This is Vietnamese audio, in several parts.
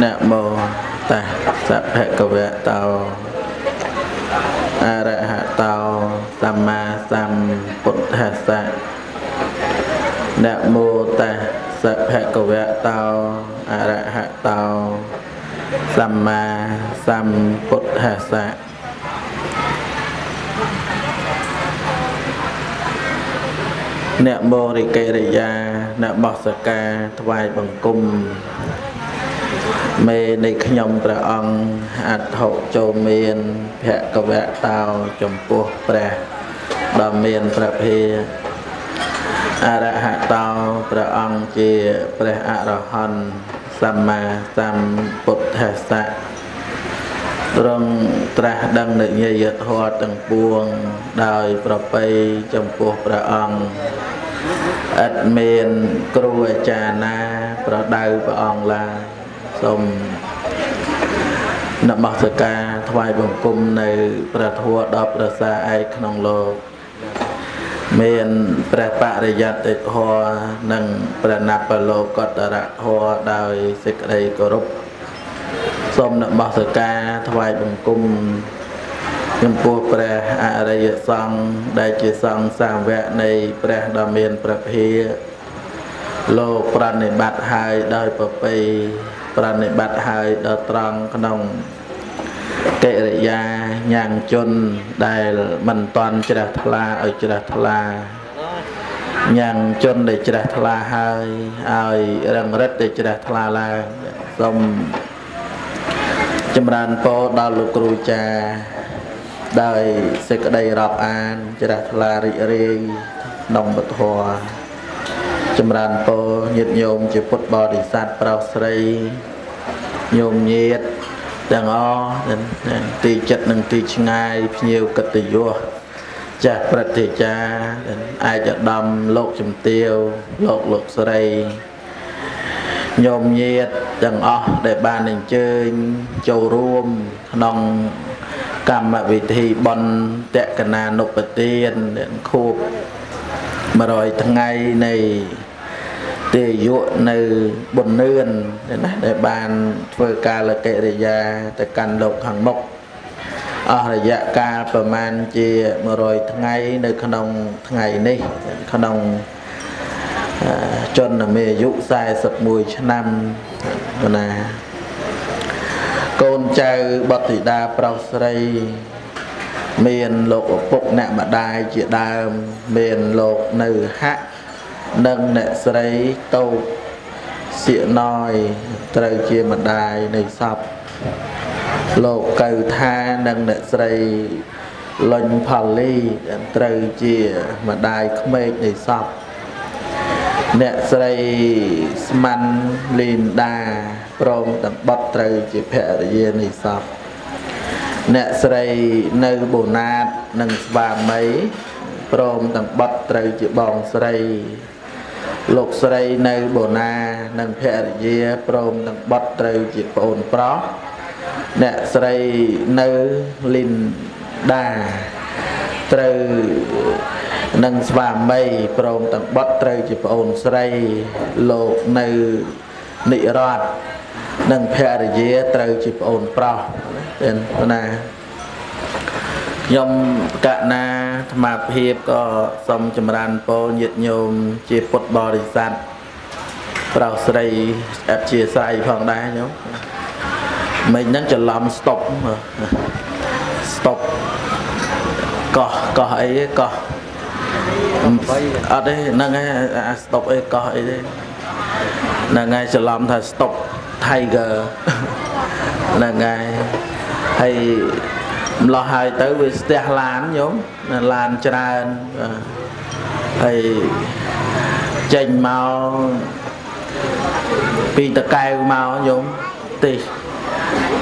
Nam mô ta sa bha ca vạ tao a ra ha tao samma samputtassa. Nam mô ta sa bha ca vạ tao a ra ha tao samma samputtassa. Nam mô Di Đà Dạ, Nam mô Sa Ca, Thai Bằng Cung. Mê Ni Khnyom Phra Ong, Át Hậu Châu Miên, Phạ Cà Vạ Tao, Chom Pua Phra, Đo Miên Phra Phê. A Ra Hạ Tao, Phra Ong Chia, Phra A Ra Hon, Samma Samputtassa. Trong trà đăng định nhây dật hoa tầng buông, đời Phra Phê, Chom Pua Phra Ong. Ất Miên, Kru Chà Na, Phra Đau Phra Ong La. Xong nằm bác sơ ca thoai bằng cung nơi Phật thua đọc ra xa ai khăn lô miền Phật bạc rì giặt tịch hoa nâng Phật nạp bà lô cọt rạc hoa đòi xích đầy cổ rúc. Xong nằm bác sơ ca thoai bằng cung nhưng bố Phật ạ rì giặt xong đại trì xong sang vẹn này Phật đo miền Phật hiếp lô Phật này bạc hai đòi bà bì Phật này bắt hai đợt tròn nông kệ rệ gia nhàng chôn đài mình toàn chả thla ở chả thla nhàng chôn để chả thla hai ai rằng rất để chả thla là xong châm ran po đào lục ru cha đời sẽ có đầy rọc an chả thla rị rê nông bật hòa châm ran po nhiệt nhôm chỉ phút bò đi sát vào sri nhôm nhiệt đang o tì chật nâng tì ngay nhiều cật tì vua cha Phật thì cha ai chật đâm lột chùm tiêu lột lột sri nhôm nhiệt đang o để bàn đình chơi châu ruom nòng cầm mà vị thì bon tẹt cả na nộp tiền khô mà rồi thằng ngày này tề dụng nơi bồn nương để bàn phơi ca là kệ để già để càn lộc hàng mộc ở dạ ca và man chi mà rồi thằng ngày nơi khăn đồng thằng ngày này khăn đồng chôn là mê dụ sai sập mùi năm là con trai bậc thủy đa prau srei miền lộ phục nạm mà đai chị đa miền lộ nơi hạ nâng nệ sấy câu xịa nòi trời chia mà đai này sọc lộ cầu tha nâng nệ sấy lành phản ly trời chia mà đai không mê này sọc nệ sấy man lìm đà prom tầm bọt trời chia phẹ dê này sọc nè srei nơi bồ nát nâng và mấy prom tầng bật trời chữ bòn srei lục srei nơi bồ na nâng phẹt dê prom tầng bật trời chữ bồn pro nè srei nơi linh đà trời nâng và mấy prom tầng bật trời chữ bồn srei lục nơi nị rọt nâng phẹt dê trời chữ bồn pro đến na nhom cả na mà hiệp có xong chấm ran po nhiệt nhôm chia bột bò đi săn vào sấy ép chia sai phòng đá nhom mình đang chờ làm stop có ấy có ở đây nâng ấy stop ấy có ấy đây nâng ấy chờ làm thay stop tiger nâng ấy hay lo hai tới với stea lan nhóm lan tràn hay chanh màu pita cay màu nhóm thì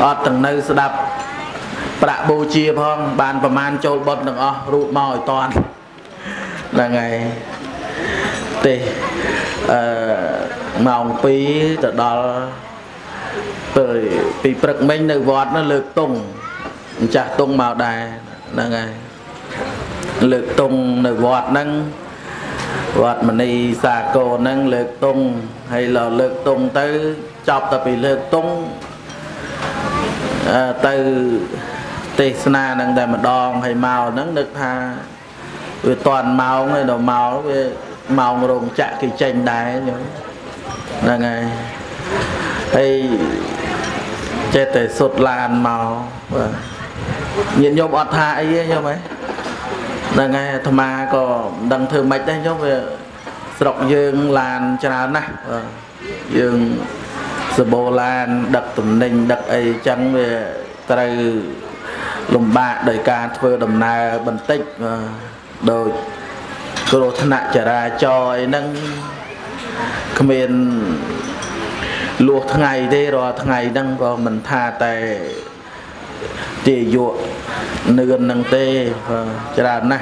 ở tầng nơi sẽ đập bạ bô chia phong bàn và man châu bật được o rụt mỏi toàn là ngày thì màu phí từ đó bởi vì bậc mình nơi vọt nó lược tung chả tung màu đài là ngày lược tung nơi vọt nâng Vọt mình đi xa cô nâng lượt tung hay là lượt tung tới chọc tập bị lượt tung từ tê sna nâng đầy mà đòn hay màu nâng được tha vì toàn màu người đầu màu với màu rồng chạy kỳ chanh đáy là ngày hay chế tệ sụt làn màu nhìn nhộm ọt hạ ấy nhộm ấy là ngày thầm mà có đằng thường mạch đấy nhộm về sọc dương làn cho nó nè dương sơ bồ làn đặc tùm ninh đặc ấy chẳng về từ lùm bạc đời ca thơ đầm nà bần tích đời cơ đồ thân nạ trả ra cho ấy nâng mình luộc tháng ngày thế rồi tháng ngày nâng vào mình tha tại tìa dụa nương nâng tê và trả ra này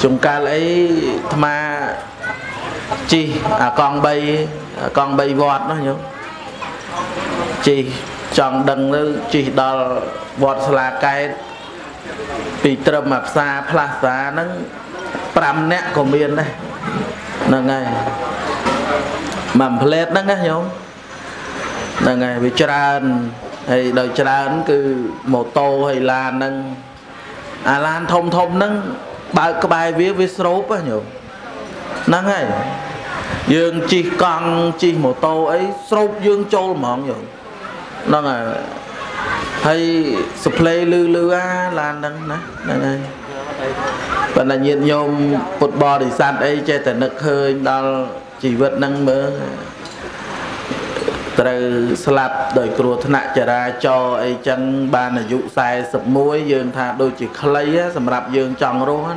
chúng ta lấy thma chi con bay vọt nó nhớ chi chọn đằng đó chỉ đo vọt là cái bị trầm mập xa plaza nó pram nẹt của miền đây là ngày mầm plate đó nghe nhung là ngày bị tràn hay đời tràn cứ mô tô hay là nâng à lan thông thông nâng bài cái bài viết viết sốp á nhung nâng ngày dương chỉ con chỉ mô tô ấy sốp dương trôi mỏng nhung nó là hay supply lư lư á là nâng nè này và là nhiệt nhôm bột bò để săn ấy che tận nực hơi đó chỉ vượt nâng mơ từ slap đời cua thân nạ trở ra cho ấy chân ban là dụ sai sập muối dương thà đôi chỉ lấy á sầm rạp dương tròn rô hết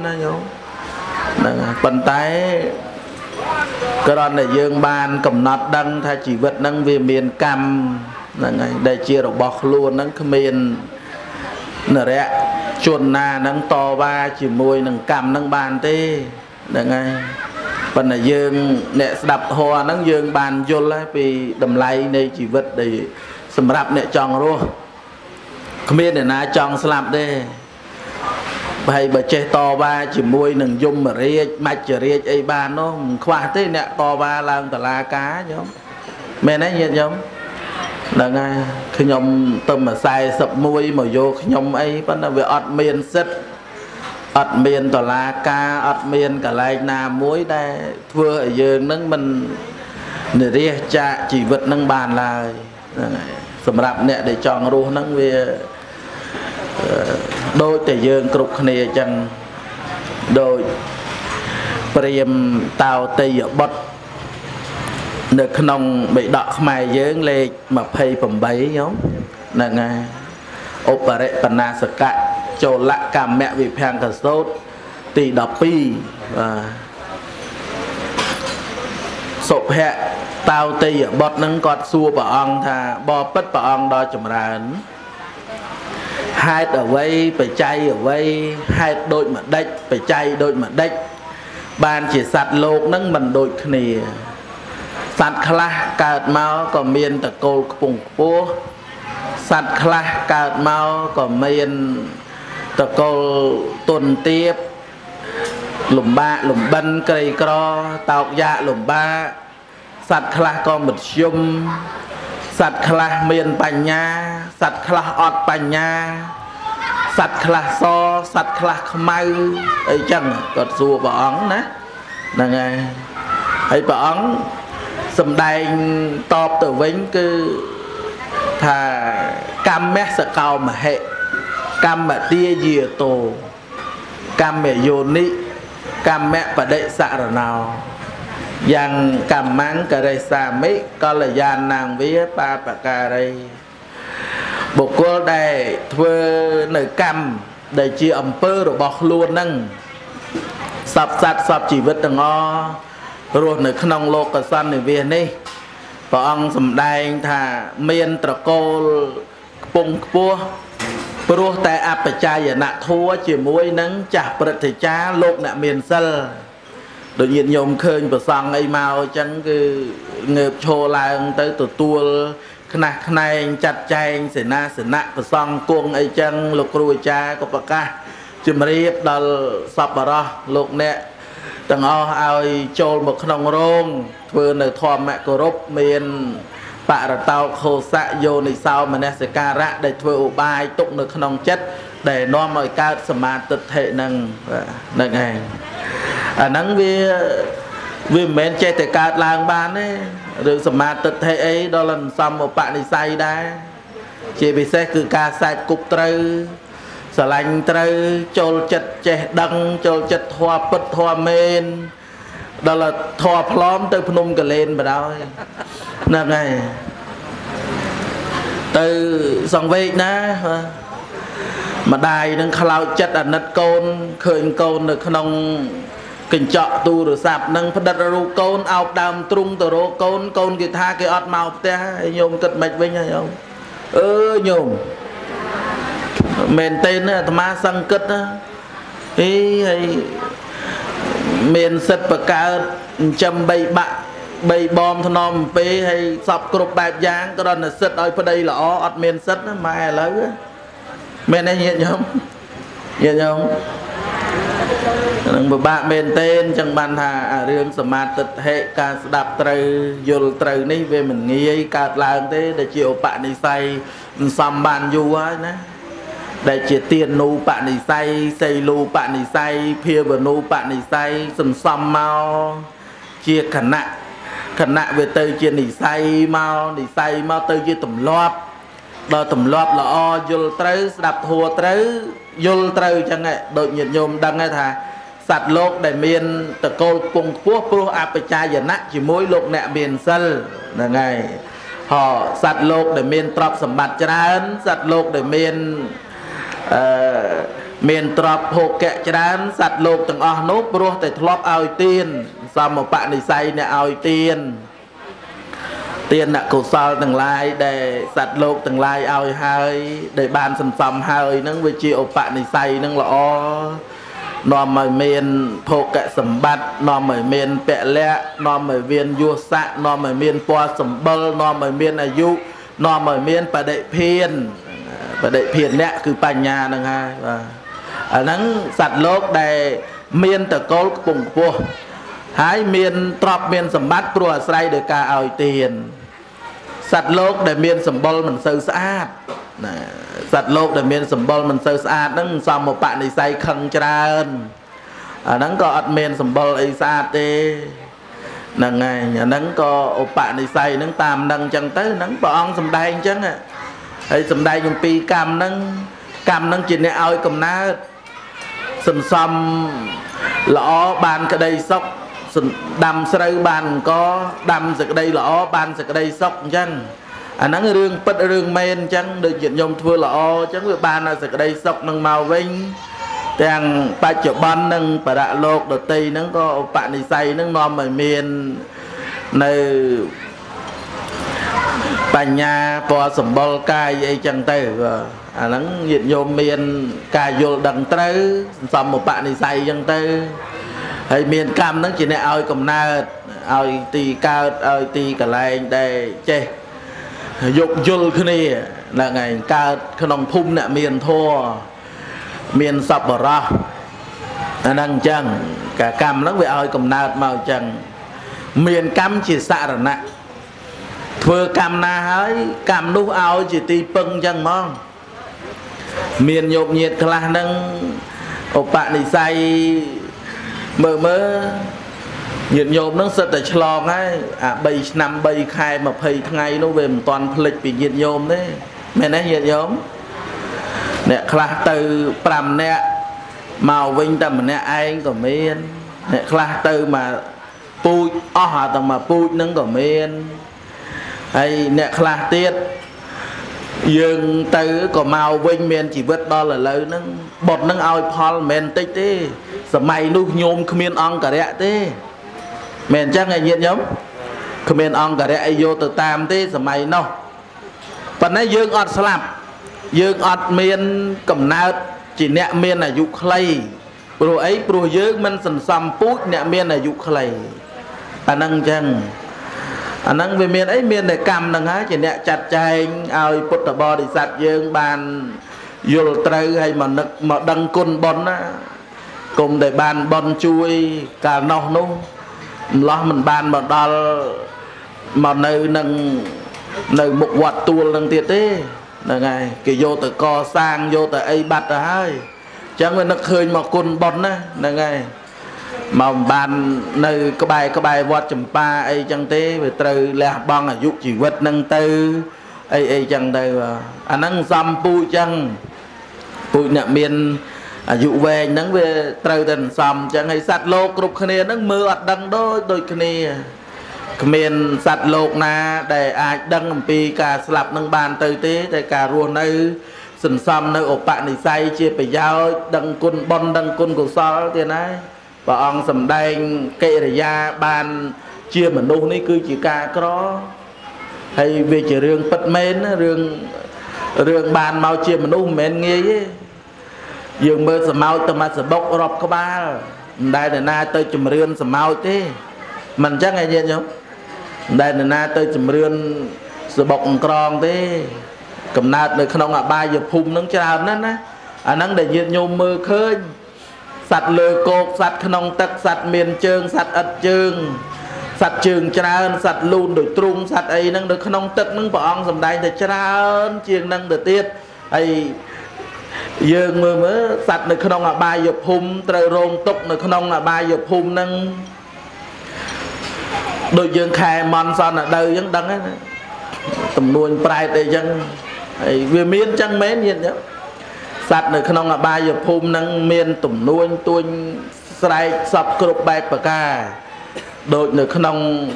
đó phần tay cái đó là dương ban cầm nọt đăng thay chỉ vượt nâng về miền cam đây chia rồi bọc luôn nắng khmien nở rẽ chuồn na nắng to ba chỉ môi nắng cằm nắng bàn tê đây ngay phần là dương nẹt đập hoa nắng dương bàn vô lại vì đầm lay đây chỉ vật để sầm rạp nẹt tròn luôn khmien để na tròn sầm đây hay bờ che to ba chỉ môi nắng dung mà rê mạch chỉ rê ấy bàn nó khoa thế nẹt to ba làm cả lá cá nhom mẹ nói nhiệt nhom là ngay khi nhóm tâm mà sai sập mũi mà vô khi nhóm ấy vẫn là về ọt miền xích ọt miền tỏ la ca ọt miền cả lai na muối đây vừa ở dương nâng mình để ria cha chỉ vật nâng bàn là sầm rạp nè để chọn ru nâng về đôi tể dương cục này chẳng đôi priềm tàu tây ở bật được nông bị đọt mày dưỡng lệ mà phê phẩm bấy giống là ngay opere pana sạc cạn cho lạ cảm mẹ vì phèn cả sốt tỷ đọc pi và sộp hẹ tao tì ở bọt nâng cọt xua bà ông thà bò bất bà ông đo chùm ra hai ở vây phải chay ở vây hai đôi mà đách phải chay đôi mà đách bàn chỉ sạt lột nâng mình đôi này sát khla cào máu còn miên tật cột bùng búa sát khla cào máu còn miên tật cột tuần tiếp lùm ba lùm bân cây cỏ tàu dạ lùm ba sát khla còn bịch yum sát khla miên bành nha sát khla ọt bành nha sát khla so sát khla mau ấy chẳng còn xua bỏ ống nè là ngay ấy bỏ ống sầm đai to từ vĩnh cứ thà cam mét sợ cao mà hệ cam mà tia dìa tổ cam mẹ yoni cam mẹ và đệ xạ rồi nào giang cam máng cả đây xà mỹ coi là giang nàng vía ba bà cà đây bộ cô đây thưa nơi cam để chi ẩm pơ rồi bọc luôn nâng sập sạt sập chỉ vứt từng o rồi nơi khăn lô cả sân này về này và ông sầm đai thà miên trà cô bùng búa búa tại áp cha giờ nạ thua chỉ muối nắng chả bật thì cha lột nạ miền sơn đột nhiên nhom khơi và sang ấy màu chẳng cứ ngợp trồ lại tới tổ tua khạc này chặt chay sẽ nạ và sang cuồng ấy chẳng lột ruồi cha của bậc ca chỉ mà riết đal sập bà ra lột nè Tầng ơ ai chôl một nông rôn vừa nở thoa mẹ cổ rốt miền Bà rả tao khô xạ vô này sao mà nè sẽ ca rạ để vừa ủ bài tụng nở nông chất để nó mọi cao sở màn tật thể nâng nâng hành nâng vì mến chê thể cao làng bán ấy rồi sở màn tật thể ấy đó lần xong một bạn này say đá chỉ vì sẽ cứ ca sạch cục trư sở lành trư chôl chất chê đăng chôl chất hoa bất hoa mên đó là thoa phlóm tới phnom cả lên mà đâu nâng này từ xong việc ná mà đài nâng khá lao chất ảnh nất côn khởi côn được nông kinh trọ tu được sạp nâng phát đất rô côn áo đàm trung tờ rô côn kì tha kì ọt màu tế nhôm cất mạch vinh hay không nhôm mền tên là thma xăng cất hay mền sật bà cao châm bay bạc bay bom thôn nông phê hay sọc cục bạc giáng có đoàn là sật ôi phát đây là ọt mền sật mà ai lấy mền này hiện nhóm một bạn mền tên chẳng bàn thà riêng sở mạt tật hệ ca đạp trời dù trời này về mình nghĩ cả làng thế để chịu bạn đi say xăm bàn du á để chỉ tiền nu bạn đi say xây lu bạn đi say phía vừa nu bạn đi say xăm mau chia khẩn nặng về tới chia đi say mau tới chia tầm loạt đó tùm lọp là o dùl trứ đạp thua trứ dùl trứ chẳng ạ đội nhiệt nhôm đăng ấy thà sạch lột để miền tờ cô cùng quốc phố áp chai và nát chỉ mối lột nẹ miền sân là ngày họ sạch lột để miền trọc sầm bạch cho ra ấn sạch lột để miền miền trọc hộp kẹ cho ra ấn sạch lột từng o nốt bố để lọp ao tiên sao một bạn đi say nè ao tiên tiên là cầu sao từng lai để sạch lột từng lai ao hai để bàn sầm sầm hai nâng với chịu bạn này say nâng lọ nó mời miền thô kệ sầm bát nó mời miền pẹ lẹ nó mời miền vua sạ nó mời miền po sầm bơ nó mời miền là dụ nó mời miền bà đệ phiền lẹ cứ bà nhà nâng hai và nâng sạch lột để miền tờ câu cùng vua hãy miền trọc miền sầm bát của say để cả ao tiền sạch lột để miền sầm bơ mình sơ sát sạch lột để miền sầm bơ mình sơ sát nâng xong một bạn đi say khăn cho ra hơn nâng có miền sầm bơ ấy sát đi nâng ngày nâng có một bạn đi say nâng tam nâng chẳng tới nâng bỏ ông sầm đai chẳng ạ ấy sầm đai dùng pi cam nâng chuyện này ao cầm ná sầm sầm lọ bàn cái đây sóc đâm sâu bàn có đâm sực đây lọ bàn sực đây sóc chăng nắng rương bất rương men chăng được chuyện nhom thưa lọ chăng người bàn là sực đây sóc nâng màu vinh đang ba triệu ban nâng bà đạ lộc đầu tây nâng có bạn đi say nâng nom ở miền nơi bà nhà po sầm bol cai vậy chăng tây nắng chuyện nhom miền cai vô đằng tây xong một bạn đi say chăng tây hay miền cam nó chỉ này ao cầm na ao tì cao ao tì cả lại đây che dục dul cái này là ngày cao cái nòng thung nè miền thua miền sập bờ ra năng chăng cả cam nó về ao cầm na màu chăng miền cam chỉ xạ rồi nè vừa cam na hái cam lúc ao chỉ tì pưng chăng mong miền nhộn nhiệt là năng ông bạn đi say mơ mơ nhiệt nhôm nó sẽ để lon ấy bay năm bay khai mà phây ngay nó về một toàn lịch bị nhiệt nhôm đấy mẹ nói nhiệt nhôm nè khla từ pram nè màu vinh tầm nè anh của miền nè khla từ mà pui ó hả tầm mà pui nâng của miền hay nè khla tiết dương từ của màu vinh miền chỉ vứt đó là lớn nâng bột nâng ao pol miền tích đi sở mày nu nhôm khmien ong cả rẽ thế mền chắc ngày nhiệt nhóm khmien ong cả rẽ vô từ tam thế sở mày nó phần này dương ọt slap dương ọt miền cầm nát chỉ nẹ miền là dục clay rồi ấy rồi dương mình sần sầm pút nẹ miền là dục clay anh năng chăng anh năng về miền ấy miền để cầm năng há chỉ nẹ chặt chay ao put bò để sạch dương bàn vô trừ hay mà đăng côn bón á cùng để bàn bon chui cả nông nô lo mình bàn mà đo mà nơi nâng nơi một quạt tuôn nâng tiệt thế này cái vô từ co sang vô từ ấy bạt là hai chẳng người nó khơi mà côn bon á này mà bàn nơi có bài vót chấm pa ấy chẳng thế về từ là băng ở dục chỉ vật nâng tư ấy ấy chẳng đây mà anh nâng xăm pu chẳng pu nè miền dụ về nắng về trời tình sầm chẳng hay sát lô cục khné nắng mưa ạt đăng đôi khné miền sát lô na để ai đăng pì cả sập nắng bàn tới thế để cả ruộng nơi sình sầm nơi ốp bạn này say chia phải giao đăng côn bon đăng côn cổ so thế này và ông sầm đen kệ để ra bàn chia mình đâu này cứ chỉ cả đó hay về chỉ riêng bật mến riêng bàn mau chia mình đâu mến nghe ấy dương mơ sầm mau tầm mắt sầm bốc rộp có ba đây là na tôi chùm riêng sầm mau thế mình chắc nghe nhẹ không đây là na tôi chùm riêng sầm bốc còn thế cầm nát được không ạ ba giờ phun nắng trào nè nè anh nắng để nhiệt nhôm mơ khơi sạch lừa cột sạch không tắc sạch miền trơn sạch ất trơn sạch trường trào sạch luôn được trung sạch ấy nắng được không tắc nắng bỏng sầm đây thì trào chiên nắng được tiết ấy dương mơ mơ sạch được không là ba dục hung trời rôn túc được không là ba dục hung nâng đôi dương khai mòn son ở đời vẫn đắng tầm nuôi prai tây dân về miền trăng mến hiện nhá sạch được không là ba dục hung nâng miền tầm nuôi tôi sai sập cột bạc bạc ca đội được không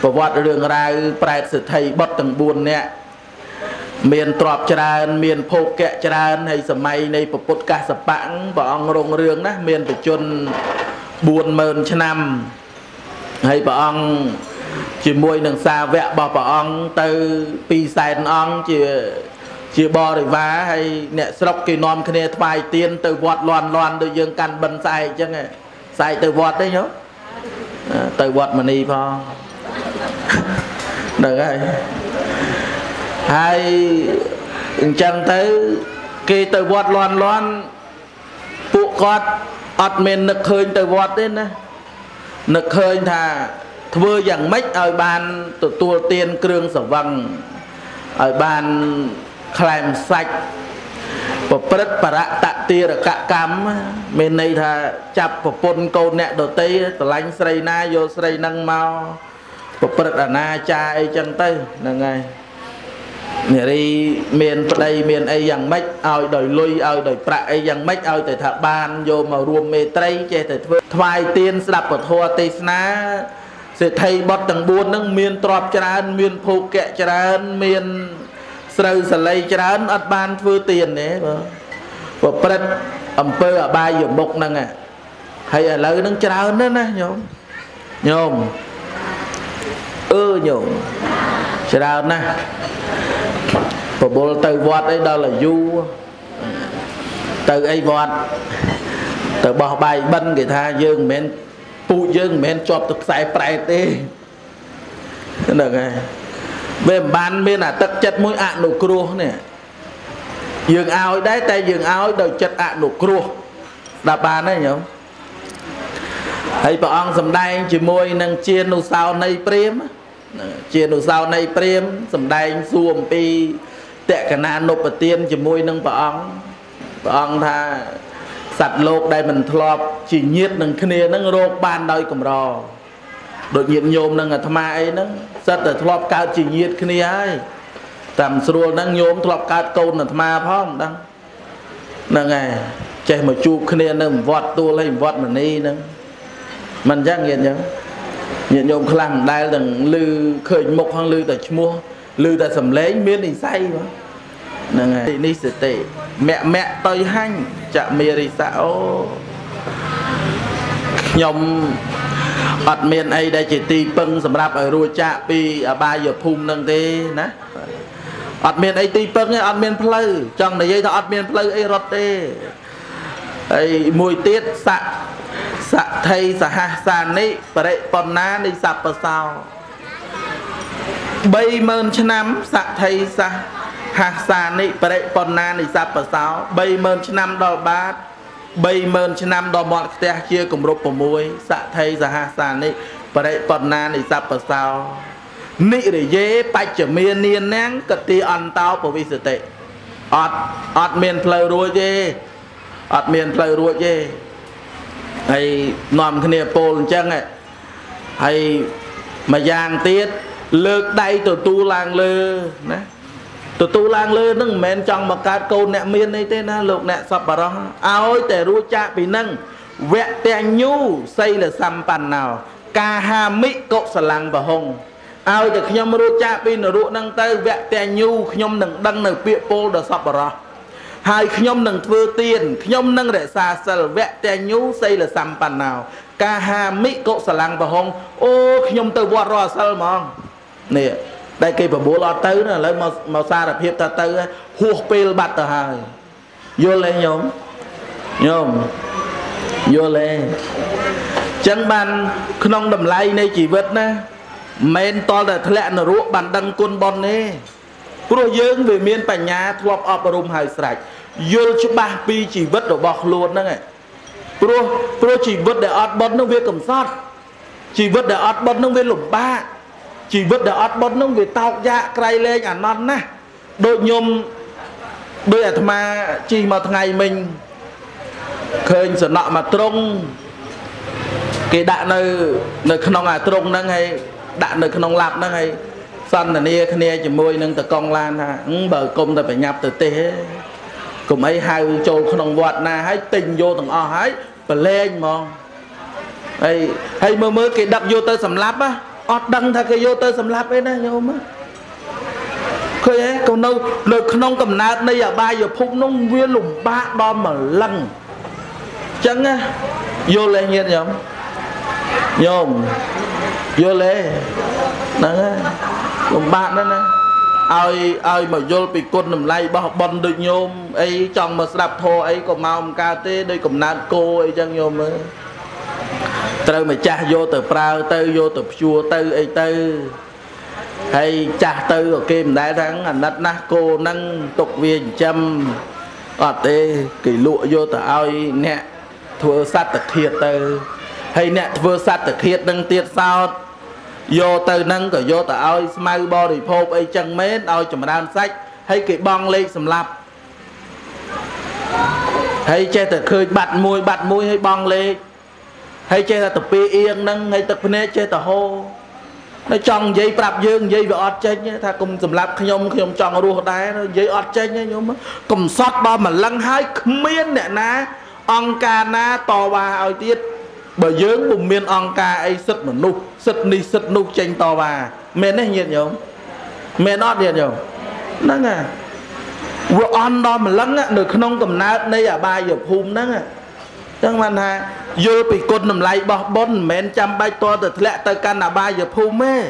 và vọt đường ra prai sự thầy bớt từng buồn nè miền trọp tràn miền phô kẹ tràn hay sầm mai này bậc bột cả sập bảng bỏng rồng rương đó miền bậc chôn buồn mờn chăn nằm hay bỏng chỉ môi đường xa vẽ bò bỏng từ pi sàn bỏng chỉ bò để vá hay nẹt sọc kỳ non kia nẹt vài tiền từ vọt loan từ dương can bần sai chứ nghe sai từ vọt đấy nhớ từ vọt mà đi pho được rồi hay chẳng tới khi tới vọt loan phụ con ọt mình nực hơi tới vọt đến nè nực hơi thà vừa dặn mách ở bàn tù tiên krương sở văng ở bàn kèm sạch và bớt bà rạ tạ tia là cạ cắm mình này thà chạp và phôn câu nẹ đồ tây tờ lánh srei na vô srei năng mau và bớt ở na cha ấy chẳng tới là ngay nè đi miền đây miền ấy rằng mấy ao đời lui ao đời prạ ấy rằng mấy ao thời tháp ban vô mà ruộng mê tây che thời thay tiên đập ở thua tây ná sẽ thay bớt tầng buôn nâng miền trọp tràn miền phù kẹ tràn miền sầu sờ lây tràn ắt ban phơi tiền đấy và prật ẩm phơi ở ba giờ bốc nâng à hay ở lơi nâng tràn nữa nè nhom nhom tràn nè và bố từ vọt ấy đó là du từ ấy vọt từ bỏ bài bân cái tha dương men phụ dương men chọp thực sai phải thế được rồi về ban bên là tất chất mối ạ nụ cua nè dương ao đấy tay dương ao đầu chất ạ nụ cua là bàn đấy nhở thấy bà ông sầm đai chỉ môi năng chia nụ sao nay prem chia nụ sao nay prem sầm đai xuồng pi tệ cả na nộp tiền chỉ môi nâng bà ông tha sạch lột đây mình thọp chỉ nhiệt nâng kia nâng rốt ban đôi cầm rò đột nhiên nhôm nâng ở tham ấy nâng rất là thọp cao chỉ nhiệt kia ấy tạm xua nâng nhôm thọp cao câu là tham phong đăng nâng này chạy một chu kia nâng vọt tua lên vọt mình đi nâng mình chắc nghiệt nhớ nhiệt nhôm làm đây là lư khởi mộc hoang lư tại mua lư tại sầm lấy miếng thì say mà này ní sẽ tệ mẹ tôi hanh chạm mì thì sao nhom ọt miền ấy đây chỉ ti pưng sầm rạp ở ruồi chạm pi ở ba giờ phun nâng thế nè ọt miền ấy ti pưng ấy ọt miền pleu trong này vậy đó ọt miền pleu ấy rót thế ấy mùi tiết sạ thầy sạ ha sàn ấy bậy còn ná đi sạp vào sao bay mơn chân năm sạ thầy sạ ha sàn ấy bậy còn ná đi sạp vào sao bay mơn chân năm đo bát บ่มีเมินឆ្នាំ ตัวตูลางលើនឹងមិនមែនចង់មកកាត់កូនអ្នកមានអីទេណាលោកអ្នកសប្បុរសឲ្យតែ đại kỳ và bố lo tới là lấy màu xa đập hiệp ta tới hụt pil bạt tờ hài vô lên nhóm nhóm vô lên chân ban không đầm lay này chỉ vớt nè men to là thẹn là ruộng bàn đăng côn bon nè pro dương về miền bảy nhà thuộc operum hải sạch vô chữ ba pi chỉ vớt đổ bọc luôn đó này pro chỉ vớt để ọt bon nó về cầm sót chỉ vớt để ọt bon nó về lủng ba chỉ vứt đã ắt bớt nông về tao dạ cây lên ảnh non nè đội nhôm đôi à mà chỉ một ngày mình khơi sợ nọ mà trông cái đạn nơi khăn ông à trông nâng hay đạn nơi khăn ông lạp nâng hay săn là nia khăn nia chỉ môi nâng từ con lan ha bờ công ta phải nhập từ té cùng ấy hai ông châu khăn ông vọt na hãy tình vô thằng o hãy và lên mòn hay hay mơ mơ cái đập vô tới sầm láp á ọt đăng tha cái vô tới sầm láp ấy nè nhôm á, khơi ấy còn đâu lời không cầm nát đây à ba giờ phun nó nguyên lủng ba đom mà lăng, chẳng á, vô lê nhiên nhom, nhôm, vô lê, nắng á, lủng ba đó nè, ai ai mà vô bị côn nằm lay bao bòn được nhôm, ấy chồng mà đạp thô ấy còn mau ca tê đây cầm nát cô ấy chẳng nhôm ấy. Tớ mà cha vô từ prao tớ vô từ chua tớ ấy tớ hay cha tớ ở kia mình đã thắng anh đất nát cô nâng tục viên châm ở tê kỷ lụa vô từ ao nè thua sát tật thiệt tớ hay nè thua sát tật thiệt nâng tiệt sao vô tớ nâng cả vô từ ao smile body pop ấy chân mến ao chùm đan sách hay kỷ bong lên sầm lạp hay che tớ khơi bạt môi hay bong lên hay chơi là tập pe yên nâng hay tập này chơi tập hô nó chọn dây bạc dương dây vợ chơi nhé thà cùng sầm lạp khom chọn ruột đá nó dây ọt chơi nhé nhôm cùng sót bao mà lăng hai miên nè ná ong ca ná to ba ao tiết bờ dương cùng miên ong ca ấy sứt mà nục sứt ni sứt nục tranh to ba miên đấy nhiệt nhôm miên ọt nhiệt nhôm nâng à vợ on đó mà lăng á được không cầm nát đây à ba giờ phun nâng à chẳng hạn ha vô bị côn nằm lại bó bón mền chăm bay to từ lẹ tới căn là ba giờ phù mê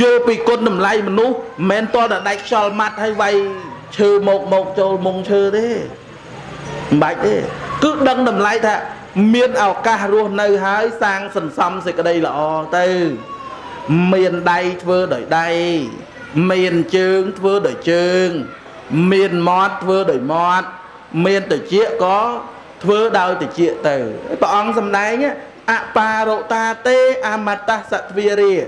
vô bị côn nằm lại mà nú mền to là đại sọt mặt hay vay trừ một một trừ mùng trừ thế bạch thế cứ đăng nằm lại thà miền ảo ca ruột nơi hái sang sần sầm thì cái đây là o tư miền đây vừa đợi đây miền chương vừa đợi chương miền mót vừa đợi mót miền từ chia có thưa đau từ chia từ bọn sầm đáy nhé aparota te amata satviri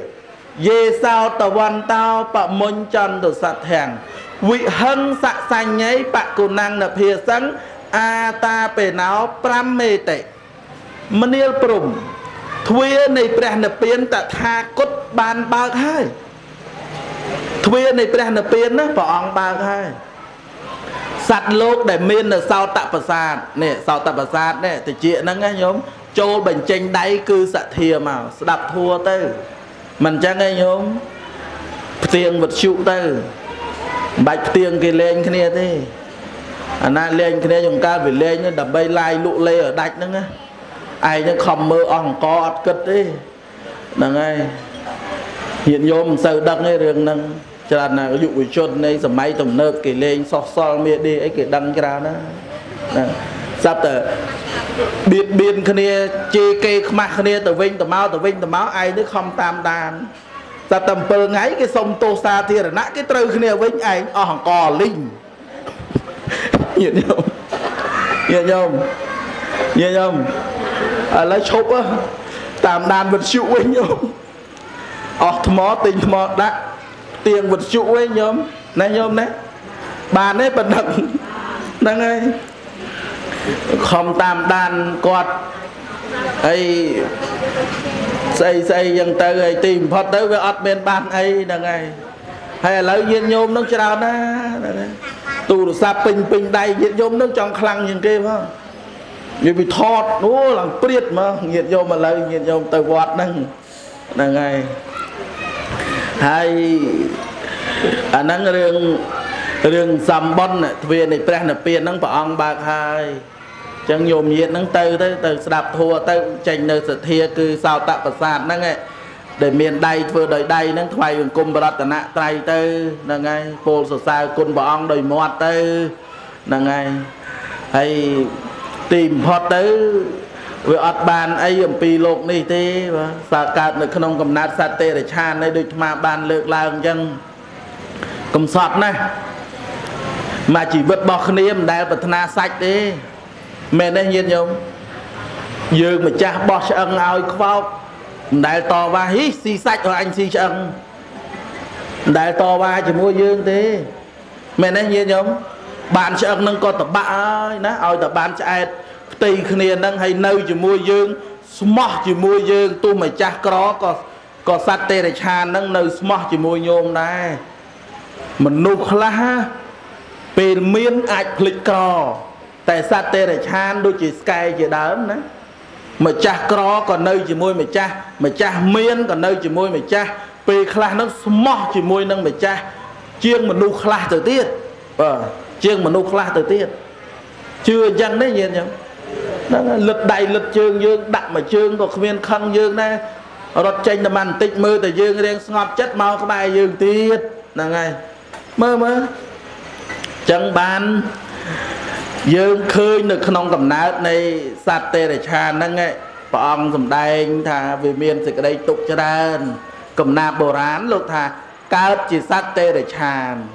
ye sao tàu văn tao bạ môn tròn từ sạt hàng vị hưng sạ xanh ấy bạ cù năng là phía sẵn a ta bề náo pram mê tệ mnil prum thưa này bè nè biến tạ tha cốt bàn bạc hai thưa này bè nè biến đó bọn bạc hai sát lốc để miên là sao tạm bờ sát nè sao tạm bờ sát nè thì chuyện đó nghe nhôm châu bệnh tranh đáy cư sạ thìa mà đạp thua tư mình chắc nghe nhôm tiền vật chịu tư bạch tiền kia lên cái này thế anh à, lên cái này chúng ta phải lên đập bay lai lụ lê ở đạch nữa nghe ai nó không mơ ong co ọt cất đi đằng ấy hiện nhôm sờ đằng ấy đường nâng cho nên là ví dụ với chôn này giờ máy tổng nợ kể lên so so mẹ đi ấy kể đăng cái ra đó sắp tới biệt biên cái này chê cây mặt cái này tờ vinh tờ máu ai nó không tam đàn sắp tầm bờ ngáy cái sông tô xa thì là nãy cái trâu cái này vinh ảnh ở hỏng cò linh nhiệt nhông Nghe không? Lấy chốp á, tạm đàn vật chịu với nhau. Ốc thầm tình thầm đá, tiền vật chịu với nhau. Này nhóm này, bà này bật đựng. Đăng ơi, không tạm đàn quạt. Ây, xây xây dân ta gầy tìm phát tới với ọt bên bàn ấy. Đăng ơi, hay là lấy nhóm nó chào ná. Tù được xa bình bình đầy nhóm nó trong khăn những kia không? Vì bị thọt, nó là priết mà nhiệt vô mà lời nhiệt vô tờ quạt nâng. Đăng ơi, hay à năng rừng xăm bôn về này bạc nạp biên năng bảo ông bạc hai chẳng nhồm nhiệt năng tư tới từ đạp thua tới chành nơi sự thia cư sao tạ bạc sạt năng ấy để miền đầy vừa đời đầy năng thoai vườn cung bà tả nạ tay tư năng ấy phô sở sao côn bảo ông đời mọt tư năng ấy hay tìm hót tới với ọt bàn ấy ẩm pì lột này thế xa cạt nơi khăn ông cầm nát sát tê để chan ấy đôi mà bàn lược làng chăng cầm sọt này mà chỉ vượt bỏ khăn em đài bật thân sạch đi mẹ đây nhiên nhung dương mà cha bỏ cho ân ai khóc đài to ba hít si sạch rồi anh si cho ân đài to ba chỉ mua dương thế mẹ đây nhiên nhung bạn cho ân nâng con tập bạ ơi nó ai tập bạn chạy tì khăn đang hay nơi chỉ mua dương smart chỉ mua dương tôi mà cha có sát tê để chan đang nơi smart chỉ mua nhôm đây mình nụ khá bên miên ạch lịch cò tại sao tê để chan đôi chỉ sky chỉ đớn đấy mà cha cò còn nơi chỉ môi mà cha miên còn nơi chỉ môi mà cha pê khá nó smart chỉ môi nâng mà cha chiêng mình nụ khá từ tiết chiêng mình nụ khá từ tiết chưa chăng đấy nhìn nhá lực đầy lực chương dương đặt mà chương còn miên khăn dương này rót chanh là màn tích mưa từ dương đang ngọt chất màu các bài dương tiết là ngay mơ mơ chẳng bàn dương khơi được không cầm nát này sát tê để tràn năng ấy bọn dùm đành thà vì miền thì cái đây tục cho đàn cầm nạp bồ rán lột thà cao chỉ sát tê để tràn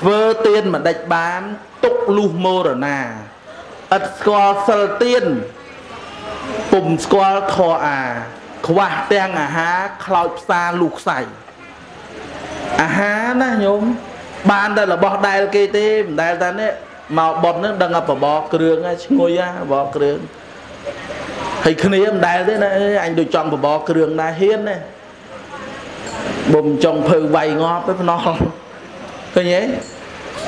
thơ tiên mà đạch bán tục lưu mô rồi nà ất score sơ tiên bùm score thò à khóa tên à há khói xa lục sảy à há ná nhóm bạn đây là bỏ đai là kê tê đai là đấy mà bọt nó đang ngập vào bọt cường ấy ngồi ra bọt cường thì khi này em đai thế này anh được chọn vào bọt cường đai hiên này bùm chồng phơi vầy ngọt với non coi nhé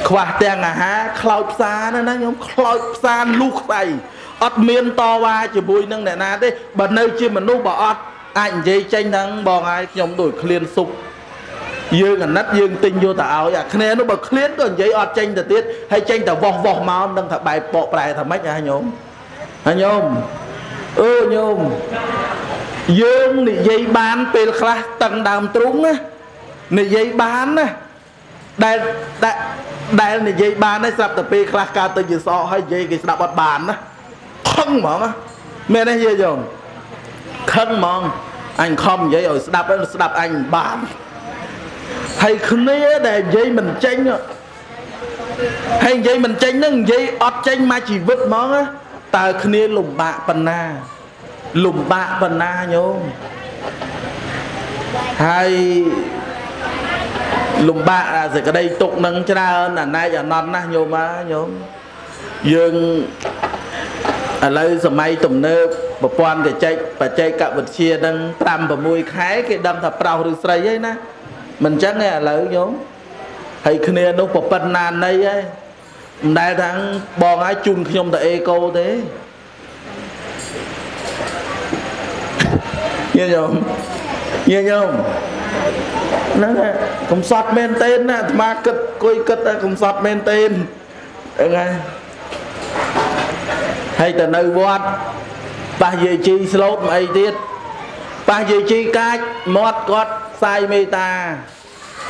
khóa tiếng à há khói xa nó nhóm khói xa lúc vầy ọt miên to ba chỉ bùi nâng nẻ nà thế bật nơi chứ mà nút bỏ ọt ảnh dây chanh thắng bò ngay nhóm đổi khuyên sụp dương là nát dương tinh vô tà áo à khné nó bật khuyến còn giấy ọt chanh tà tiết hay chanh tà vọt vọt máu đang thả bài bộ bài thả mách à nhóm hả nhóm ơ nhóm dương này giấy bán pê khá tầng đàm trúng á này giấy bán á đây này giấy bán ấy sắp tà pê khá cao tầng dự so hay giấy cái đạp bọt bàn á khăn mỏng á mẹ này dê dồn khăn mỏng anh không giấy rồi đạp anh bán hay khốn nế để dây mình chanh hay dây mình chanh nó dây ọt chanh mà chỉ vứt món á ta khốn nế lùm bạ phần na nhôm hay lùm bạ là gì cái đây tục nâng cho ra hơn là nay giờ non na nhôm á nhôm dương ở đây giờ may tụm nơ bà quan để chạy bà chạy cả vật chia đang tam và mùi khái cái đâm thập đầu được sấy ấy na mình chắc nghe là nhóm thầy khinh nè nó bọc bần nàn đây ấy đại thằng bọn ai chung khi ông ta eco thế như nhóm nó không sọt men tên á mà cất coi cất không sọt men tên ngay hay từ nơi vót ba dây chi slop ấy tiết ba dây chi cách mót gót sai mê ta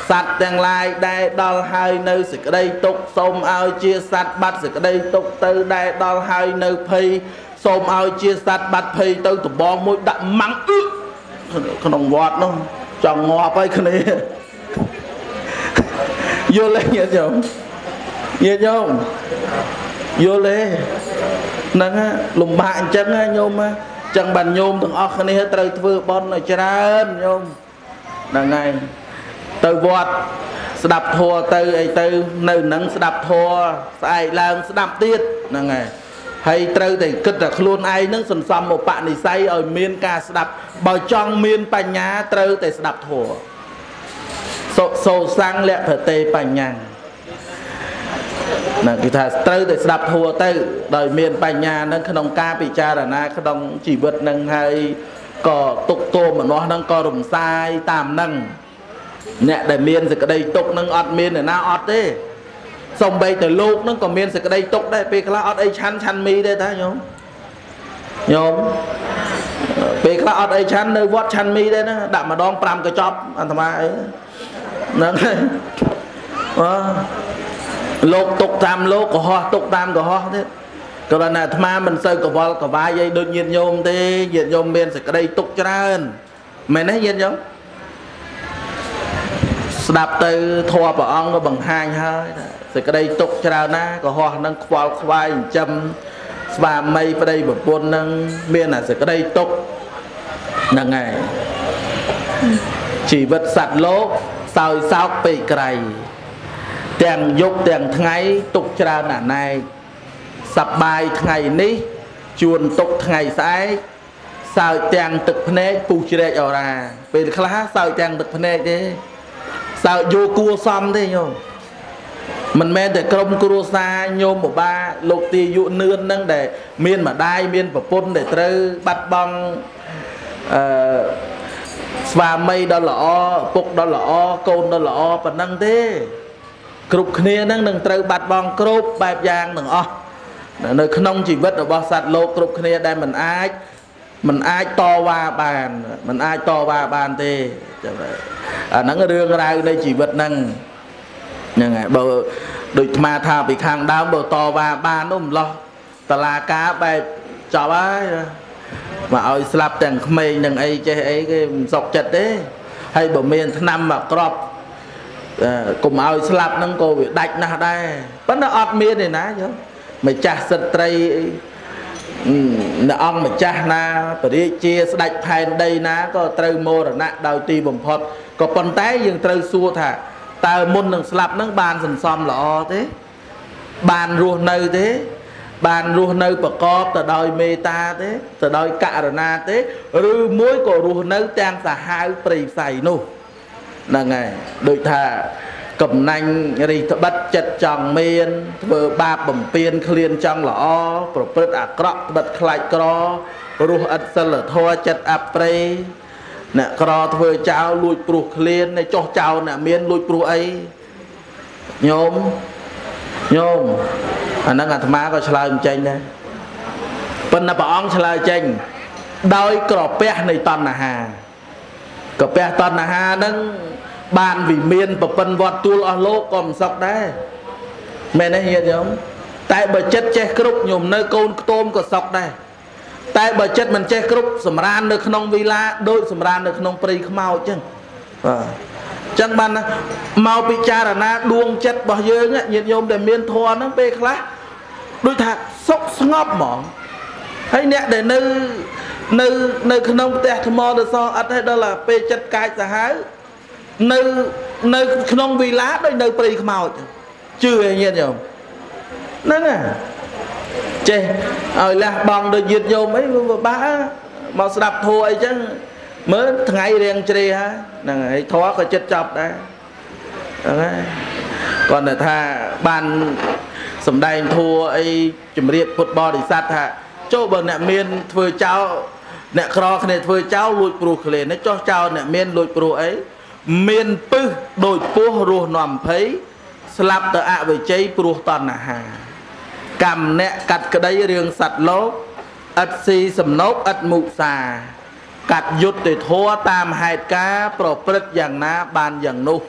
sạch đằng lại đe đo hai nơi sẽ đây tục xôm ao chia sạch bắt sẽ đây tục tư đe đo hai nơi phi xôm ao chia sạch bắt phi tư tụi bóng môi đậm mắng ướt không vọt nó chọn ngọt ấy cái này vô lên nhớ chồng vô lên nâng lùm bạn chân nhôm chẳng bàn nhôm từng ốc này hết trời vừa bon ở trên nhôm là ngày từ vọt đạp thua từ ấy từ nơi nắng đạp thua sai lang đạp tiết là ngày hay từ thì cứ đặt luôn ai nâng sần sầm một bạn thì say ở miền ca đạp bờ trong miền bành nhá từ thì đạp thua sầu sang lẹ phải tê bành nhàng là cái thà từ để đạp thua từ đời miền Tây nhà nâng khăn đồng ca bị cha là na khăn đồng chỉ vượt nâng hay cò tục tô mà nó nâng cò đồng sai tạm nâng nhẹ đời miền thì cái đây tục nâng ọt miền để na ọt đi xong bây từ lúc nâng còn miền thì cái đây tục đây pe khla ọt ấy chăn chăn mi đây ta nhom nhom pe khla ọt ấy chăn nơi vót chăn mi đây nó đạm mà đong pram cái chóp anh tham ấy nâng lột tục tam lột của họ tục tam của họ thế còn là này tham mình xây của vợ của vai dây đột nhiên nhôm thế nhiệt nhôm bên sẽ cái đây tục cho ra hơn mày nói nhiên nhôm đạp từ thua bảo ông có bằng hai hơi sẽ cái đây tục cho ra na của họ đang qua vai châm và mây vào đây một buôn năng bên là sẽ cái đây tục là ngày chỉ vật sạt lỗ sao sao bị cày tiền dục tiền ngày tục cho ra là này sập bài ngày ní chuồn tục ngày sai sao tiền tục này phụ chê ở ra về khá sao tiền tục này thế sao vô cua xong thế nhôm mình men để công cua xa nhôm một ba lục tì dụ nương nâng để miên mà đai miên và phun để trừ bắt băng và mây đó lọ phục đó lọ côn đó lọ và nâng thế cục khné nâng nâng trâu bạt bong cốp bẹp giang nâng ó nơi không chỉ vứt ở bờ sạt lô cục khné đây mình ai to và bàn mình ai to và bàn thì nâng đường ra đây chỉ vứt nâng nhưng mà bờ đôi ma thà bị khang đau bờ to và bàn nó lo tờ là cá bẹp chảo ấy mà ơi slap đằng mây đằng ấy chơi ấy cái dọc chật đấy hay bờ miền năm mà crop cùng ao slap nâng cô bị đạch nào đây vẫn là ọt miên này ná chứ mày cha sật tây ông mày cha na phải chia đạch phèn đây ná có trâu mô rồi nã đầu ti bầm phật có con té dừng trâu xua thả ta môn nâng slap nâng bàn sần xom lọ thế bàn ruột nơi thế bàn ruột nơi bờ cọp từ đời mê ta thế từ đời cạ rồi na thế rư muối của ruột nơi trang xả hai bì xài nô là ngày đôi thà cầm nanh đi bắt chật chồng miên vừa ba bẩm piên liên trong lọ bật à cọp bật lại cọ ruột ăn sờ lở thoa chật apre nè cọ vừa cháo lùi ruột liên này cho cháo nè miên lùi ruột ấy nhôm anh đang làm má có xài chanh đây bên là bọn xài chanh đôi cọ pe này toàn là hà cọ pe toàn là hà nâng bàn vì miền và phần vọt tu lo lô còn sọc đấy mẹ nói hiện không tại bởi chất che khúc nhôm nơi côn tôm còn sọc đây tại bởi chất mình che khúc sầm ran được nông villa đôi sầm ran được nông pri màu chứ chẳng bàn màu bị cha là na đuông chất bỏ dưới á hiện nhôm để miền thua nó bê khá đôi thà sốc ngóp mỏng hay nè để nơi nông tè thầm mò được so ăn hay đó là bê chất cay xả hái nơi không vì lá đây nơi bầy màu chưa hay nhiên nhôm nó nè chê rồi là bằng được nhiệt nhôm mấy bá màu đập thôi chứ mới ngày đen chê ha này thoa có chất chọc đấy còn là tha bàn sầm đai thua ấy chuẩn bị football để sát hạ chỗ bờ nè miền vừa cháu nè cro này vừa cháu lùi pro lên nó cho cháu nè miền lùi pro ấy miền pứ đôi phố ruột nằm thấy slap tờ ạ về cháy ruột toàn là hà cầm nẹ cặt cái đấy riêng sạch lốp ất xì sầm nốt ất mụ xà cặt dụt để thua tam hai cá pro prết dạng ná bàn dạng nô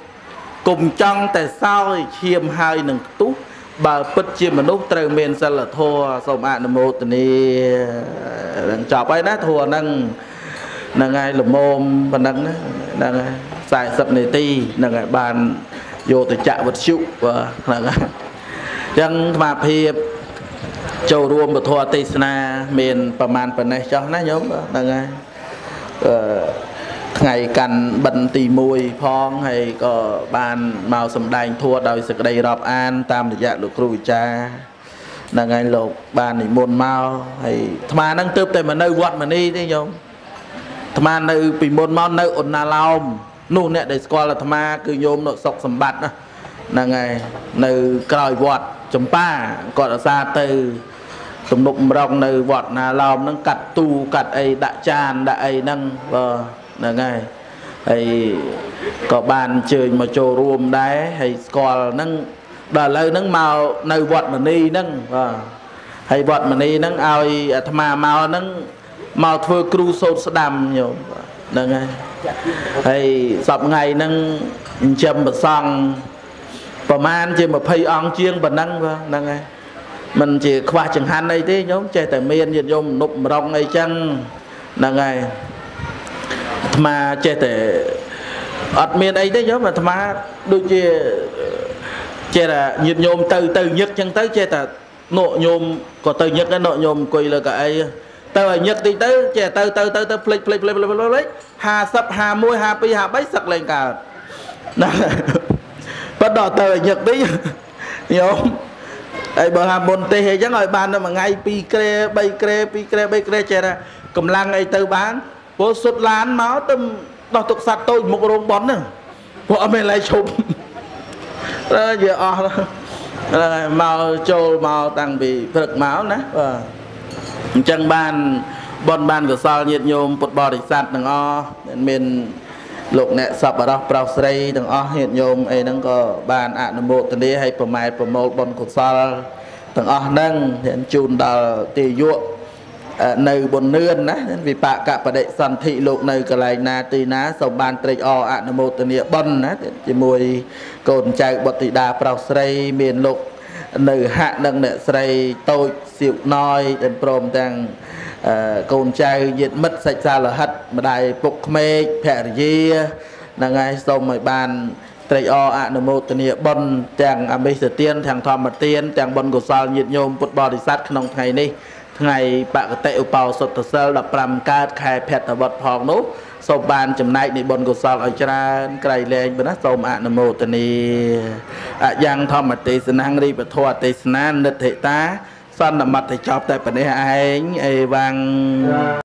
cùng trong tại sao thì chiêm hai nừng tú bà pất chiêm mà nút trời miền sẽ là thua xong ạ nằm một thì đằng chọc ấy đó thua nâng nâng ai lùm mồm và nâng nâng xài sập này ti là ngày bàn vô từ chạm vật chịu và là chẳng mà thì Châu ruộng bậc thua tây na miền Pà Man Pà này cho nó nhóm là ngày cằn bận tì mùi phong hay có bàn màu sầm đành thua đời sực đầy rọp an tam để dạ lục rùi cha là ngày lục bàn để môn mau hay mà năng tướp tay mà nơi quật mà đi thế nhóm mà nơi bị môn mau nơi ổn na lao nụ nè để qua là thà cứ nhóm nội sọc sầm bạt là ngày nơi còi quật chấm pa còn ở xa từ tụm nụm rong nơi vọt na lao nâng cặt tu cặt ấy đã tràn đã ấy nâng vờ là ngày ấy có bàn chơi mà trồ ruộng đá hay còn nâng đờ lơi nâng màu nơi vọt mà ni nâng vờ hay vọt mà ni nâng ai thà màu nâng màu thưa cru sâu đầm nhiều là ngày hay sập ngày nâng châm bờ song và man chỉ mà phay ong chiêng và năng vâng năng này mình chỉ qua chẳng hạn này thế nhóm trẻ tại miền nhiệt dông nụm rong ấy chăng năng này mà trẻ tại ở miền ấy thế nhóm mà thà đôi trẻ là nhiệt nhôm từ từ nhất chẳng tới trẻ là nội nhôm có từ nhất cái nội nhôm quỳ là cái tờ nhất thì tới trẻ từ play hà sập hà môi hà pi hà bách sập lên cả bắt đầu từ nhật tí hiểu không? Ấy bờ hàm bồn tê hệ chắc rồi bàn đâu mà ngay pi kre chè ra cầm lăng ấy từ bán vô sụt lán máu tâm đo tục sạch tôi một rốn bón nữa vợ mình lại chụp đó giờ là màu trâu màu tăng bị phật máu nè chân bàn bọn bàn của sao nhiệt nhôm bột bò để sạch đằng o mình lục nè sập ở đó bao sấy đằng ó hiện nhôm ấy đang có bàn ăn một tuần đi hay promote bọn cột sờ đằng ó đang hiện chun đào tì ruộng nơi bồn nương nè vì bạ cả bà đệ sàn thị lục nơi cái này na tì ná sòng bàn tây o ăn một tuần đi bận nè thì mùi cồn chạy bọt tì đà bao sấy miền lục nơi hạ đằng nè sấy tôi xịu noi đến prom đang cồn trai nhiệt mất sạch ra là hết mà đại phục mê thẻ gì là ngày sau mời bàn tây o ăn một tuần địa bôn chàng à bây giờ tiên thằng thọ mà tiên chàng bôn của sao nhiệt nhôm bột bò đi sát trong ngày đi ngày bạn tệ bào sụt thật sâu là làm ca khai phẹt ở bọt phòng nốt sau bàn chấm này để bôn của sao ở ra cây lên bên đó sau ăn một tuần địa giang thọ mà tây sơn hang đi và thua tây sơn đất hệ ta son là mặt thì chọc tại phần này anh Ê Văn.